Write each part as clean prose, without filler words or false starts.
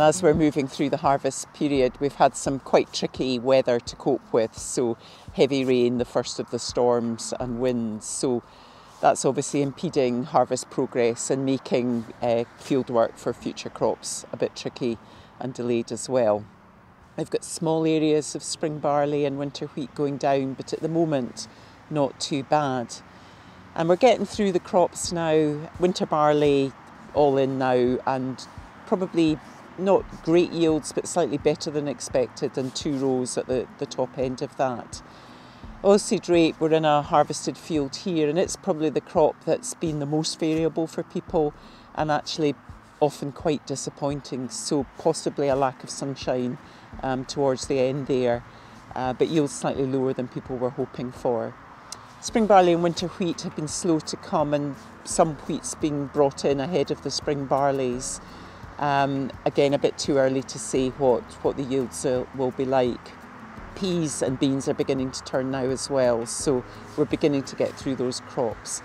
As we're moving through the harvest period, we've had some quite tricky weather to cope with, so heavy rain, the first of the storms and winds, so that's obviously impeding harvest progress and making field work for future crops a bit tricky and delayed as well. I've got small areas of spring barley and winter wheat going down, but at the moment not too bad. And we're getting through the crops now, winter barley all in now, and probably not great yields, but slightly better than expected, and two rows at the top end of that. Oilseed rape, we're in a harvested field here, and it's probably the crop that's been the most variable for people and actually often quite disappointing, so possibly a lack of sunshine towards the end there, but yields slightly lower than people were hoping for. Spring barley and winter wheat have been slow to come, and some wheat's being brought in ahead of the spring barleys. Again, a bit too early to say what the yields will be like. Peas and beans are beginning to turn now as well, so we're beginning to get through those crops.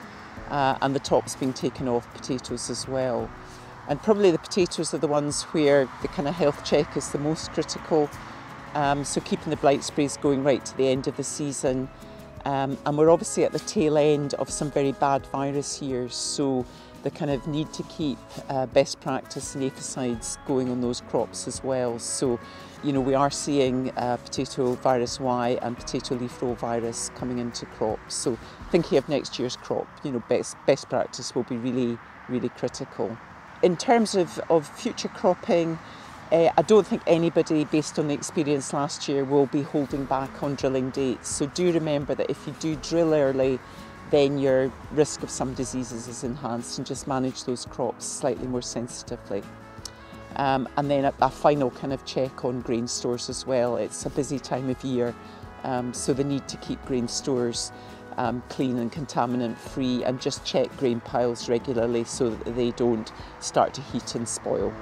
And the top's being taken off potatoes as well. And probably the potatoes are the ones where the kind of health check is the most critical. So keeping the blight sprays going right to the end of the season. And we're obviously at the tail end of some very bad virus years, so the kind of need to keep best practice and aphicides going on those crops as well. So, you know, we are seeing potato virus Y and potato leaf roll virus coming into crops. So thinking of next year's crop, you know, best practice will be really, really critical. In terms of future cropping, I don't think anybody, based on the experience last year, will be holding back on drilling dates. So do remember that if you do drill early, then your risk of some diseases is enhanced, and just manage those crops slightly more sensitively. And then a final kind of check on grain stores as well. It's a busy time of year, so the need to keep grain stores clean and contaminant free, and just check grain piles regularly so that they don't start to heat and spoil.